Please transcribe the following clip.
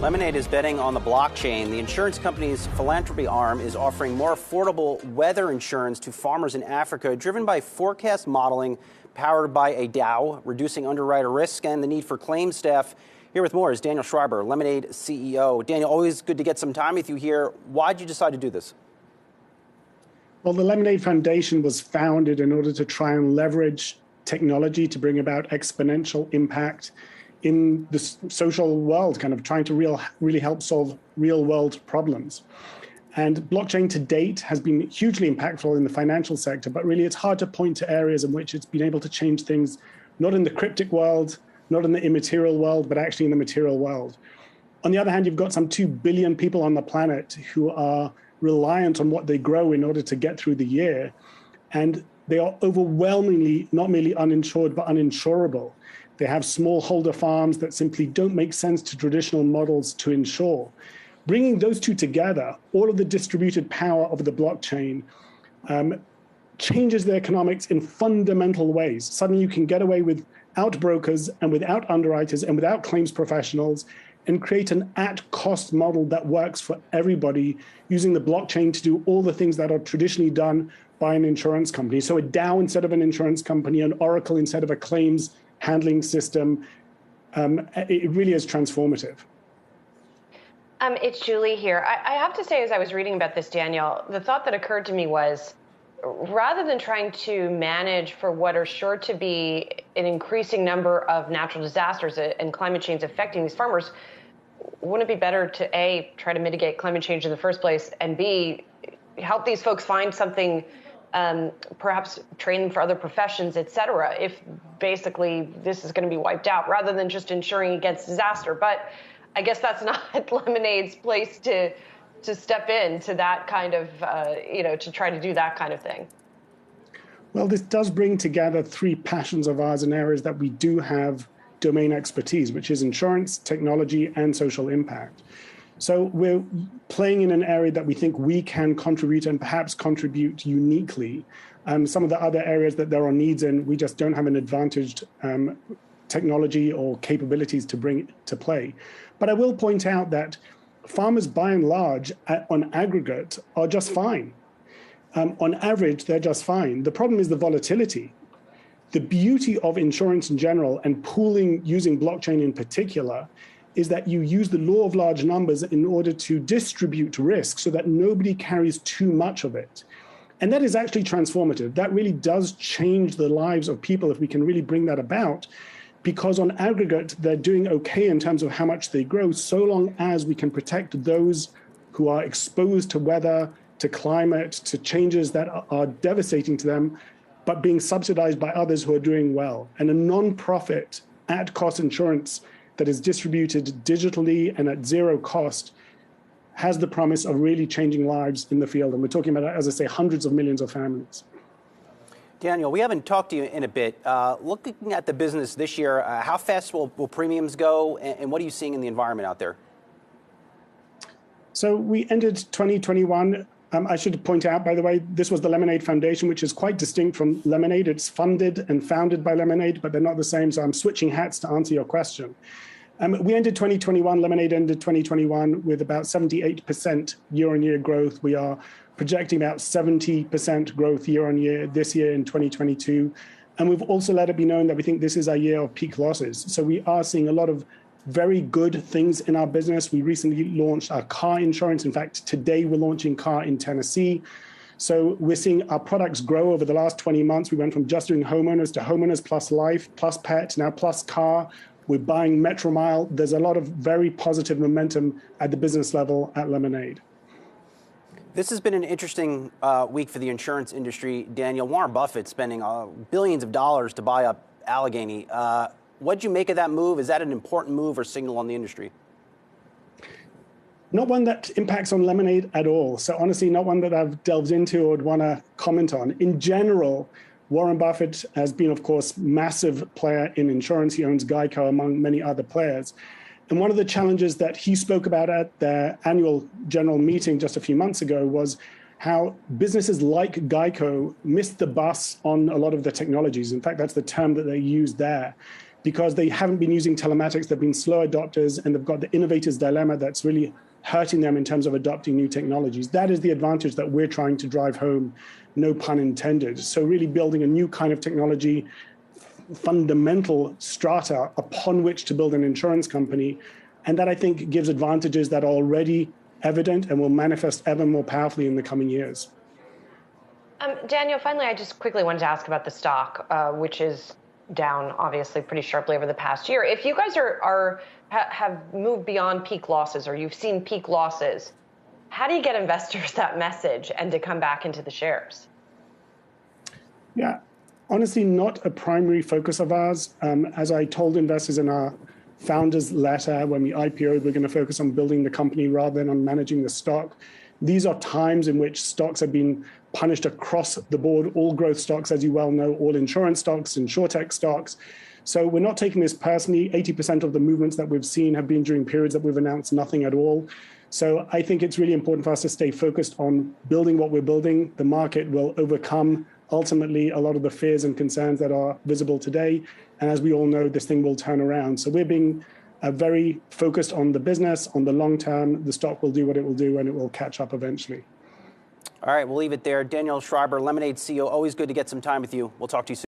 Lemonade is betting on the blockchain. The insurance company's philanthropy arm is offering more affordable weather insurance to farmers in Africa, driven by forecast modeling powered by a DAO, reducing underwriter risk and the need for claim staff. Here with more is Daniel Schreiber, Lemonade CEO. Daniel, always good to get some time with you here. Why did you decide to do this? Well, the Lemonade Foundation was founded in order to try and leverage technology to bring about exponential impact in the social world, kind of trying to really help solve real world problems. And blockchain to date has been hugely impactful in the financial sector, but really it's hard to point to areas in which it's been able to change things, not in the cryptic world, not in the immaterial world, but actually in the material world. On the other hand, you've got some 2 billion people on the planet who are reliant on what they grow in order to get through the year. And they are overwhelmingly not merely uninsured, but uninsurable. They have smallholder farms that simply don't make sense to traditional models to insure. Bringing those two together, all of the distributed power of the blockchain changes the economics in fundamental ways. Suddenly you can get away without brokers and without underwriters and without claims professionals and create an at-cost model that works for everybody using the blockchain to do all the things that are traditionally done by an insurance company. So a DAO instead of an insurance company, an Oracle instead of a claims handling system. It really is transformative. It's Julie here. I have to say, as I was reading about this, Daniel, the thought that occurred to me was, rather than trying to manage for what are sure to be an increasing number of natural disasters and climate change affecting these farmers, wouldn't it be better to A, try to mitigate climate change in the first place, and B, help these folks find something, perhaps train them for other professions, et cetera, if basically this is going to be wiped out, rather than just insuring against disaster? But I guess that's not Lemonade's place to step in to that kind of, to try to do that kind of thing. Well, this does bring together 3 passions of ours in areas that we do have domain expertise, which is insurance, technology, and social impact. So we're playing in an area that we think we can contribute and perhaps contribute uniquely. Some of the other areas that there are needs in, we just don't have an advantaged technology or capabilities to bring to play. But I will point out that farmers, by and large, on aggregate, are just fine. On average, they're just fine. The problem is the volatility. The beauty of insurance in general, and pooling using blockchain in particular, is that you use the law of large numbers in order to distribute risk so that nobody carries too much of it. And that is actually transformative. That really does change the lives of people if we can really bring that about. Because on aggregate, they're doing okay in terms of how much they grow, so long as we can protect those who are exposed to weather, to climate, to changes that are devastating to them, but being subsidized by others who are doing well. And a non-profit at-cost insurance that is distributed digitally and at zero cost has the promise of really changing lives in the field. And we're talking about, as I say, hundreds of millions of families. Daniel, we haven't talked to you in a bit. Looking at the business this year, how fast will premiums go, and what are you seeing in the environment out there? So we ended 2021. I should point out, by the way, this was the Lemonade Foundation, which is quite distinct from Lemonade. It's funded and founded by Lemonade, but they're not the same, so I'm switching hats to answer your question. We ended 2021, Lemonade ended 2021 with about 78% year-on-year growth. We are projecting about 70% growth year-on-year this year in 2022. And we've also let it be known that we think this is our year of peak losses. So we are seeing a lot of very good things in our business. We recently launched our car insurance. In fact, today we're launching car in Tennessee. So we're seeing our products grow over the last 20 months. We went from just doing homeowners to homeowners plus life, plus pet, now plus car. We're buying MetroMile. There's a lot of very positive momentum at the business level at Lemonade. This has been an interesting week for the insurance industry, Daniel. Warren Buffett spending billions of dollars to buy up Allegheny. What'd you make of that move? Is that an important move or signal on the industry? Not one that impacts on Lemonade at all. So honestly, not one that I've delved into or would want to comment on. In general, Warren Buffett has been, of course, a massive player in insurance. He owns Geico, among many other players. And one of the challenges that he spoke about at their annual general meeting just a few months ago was how businesses like Geico missed the bus on a lot of the technologies. In fact, that's the term that they used there. because they haven't been using telematics, they've been slow adopters, and they've got the innovator's dilemma that's really hurting them in terms of adopting new technologies. That is the advantage that we're trying to drive home, no pun intended. So really building a new kind of technology, fundamental strata upon which to build an insurance company. And that, I think, gives advantages that are already evident and will manifest ever more powerfully in the coming years. Daniel, finally, I just quickly wanted to ask about the stock, which is down, obviously, pretty sharply over the past year. If you guys have moved beyond peak losses, or you've seen peak losses, how do you get investors that message and to come back into the shares? Yeah, honestly, not a primary focus of ours. As I told investors in our founders letter, when we IPO'd, we're going to focus on building the company rather than on managing the stock. These are times in which stocks have been punished across the board, all growth stocks, as you well know, all insurance stocks, insurtech stocks. So we're not taking this personally. 80% of the movements that we've seen have been during periods that we've announced nothing at all. So I think it's really important for us to stay focused on building what we're building. The market will overcome, ultimately, a lot of the fears and concerns that are visible today. And as we all know, this thing will turn around. So we're being very focused on the business, on the long term. The stock will do what it will do, and it will catch up eventually. All right, we'll leave it there. Daniel Schreiber, Lemonade CEO, always good to get some time with you. We'll talk to you soon.